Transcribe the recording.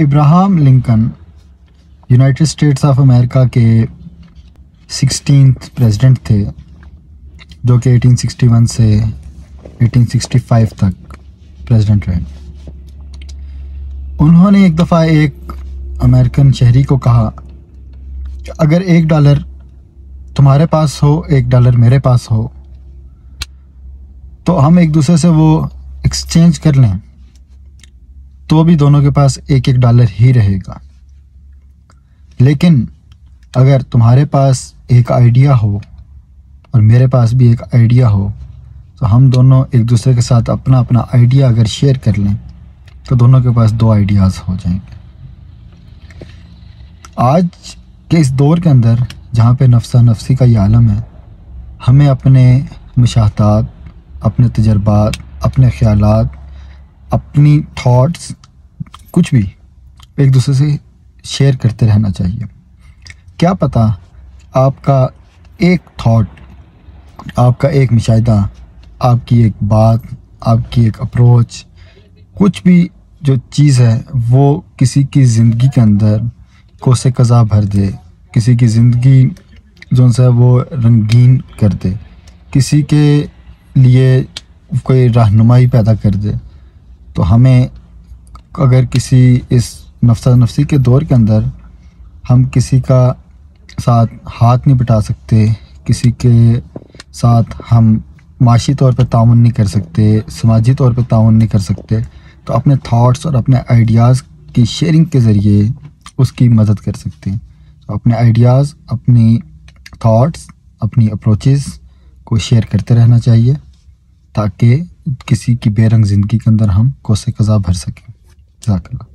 Abraham Lincoln United States of America के 16th president थे, जो कि 1861 से 1865 तक प्रेसिडेंट रहे। उन्होंने एक दफ़ा एक अमेरिकन शहरी को कहा कि अगर $1 तुम्हारे पास हो, $1 मेरे पास हो, तो हम एक दूसरे से वो एक्सचेंज कर लें तो भी दोनों के पास $1 ही रहेगा। लेकिन अगर तुम्हारे पास एक आइडिया हो और मेरे पास भी एक आइडिया हो, तो हम दोनों एक दूसरे के साथ अपना अपना आइडिया अगर शेयर कर लें तो दोनों के पास 2 आइडियाज़ हो जाएंगे। आज के इस दौर के अंदर जहाँ पे नफसा नफसी का ये आलम है, हमें अपने मशाहतात, अपने तजर्बात, अपने ख्यालात, अपनी थॉट्स, कुछ भी एक दूसरे से शेयर करते रहना चाहिए। क्या पता आपका एक थॉट, आपका एक मुशाहिदा, आपकी एक बात, आपकी एक अप्रोच, कुछ भी जो चीज़ है वो किसी की ज़िंदगी के अंदर कोसे कज़ा भर दे, किसी की ज़िंदगी जो सा है वो रंगीन कर दे, किसी के लिए कोई रहनुमाई पैदा कर दे। तो हमें अगर किसी इस नफसा नफसी के दौर के अंदर हम किसी का साथ हाथ नहीं बटा सकते, किसी के साथ हम माशी तौर पर ताउन नहीं कर सकते, समाजी तौर पर ताउन नहीं कर सकते, तो अपने थॉट्स और अपने आइडियाज़ की शेयरिंग के ज़रिए उसकी मदद कर सकते हैं। तो अपने आइडियाज़, अपनी थॉट्स, अपनी अप्रोचेस को शेयर करते रहना चाहिए ताकि किसी की बेरंग ज़िंदगी के अंदर हम कोसे कज़ा भर सकें। जज़ाकल्लाह।